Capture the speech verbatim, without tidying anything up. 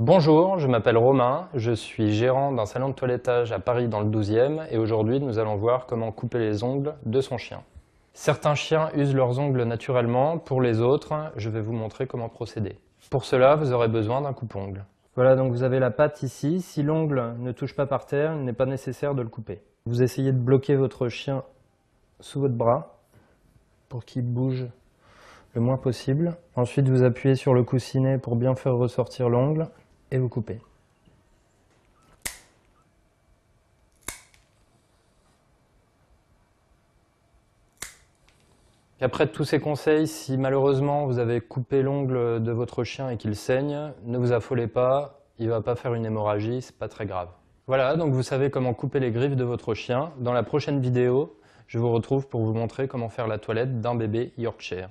Bonjour, je m'appelle Romain, je suis gérant d'un salon de toilettage à Paris dans le douzième et aujourd'hui nous allons voir comment couper les ongles de son chien. Certains chiens usent leurs ongles naturellement, pour les autres, je vais vous montrer comment procéder. Pour cela, vous aurez besoin d'un coupe-ongle. Voilà, donc vous avez la patte ici, si l'ongle ne touche pas par terre, il n'est pas nécessaire de le couper. Vous essayez de bloquer votre chien sous votre bras pour qu'il bouge le moins possible. Ensuite, vous appuyez sur le coussinet pour bien faire ressortir l'ongle. Et vous coupez. Après tous ces conseils, si malheureusement vous avez coupé l'ongle de votre chien et qu'il saigne, ne vous affolez pas, il ne va pas faire une hémorragie, c'est pas très grave. Voilà, donc vous savez comment couper les griffes de votre chien. Dans la prochaine vidéo, je vous retrouve pour vous montrer comment faire la toilette d'un bébé Yorkshire.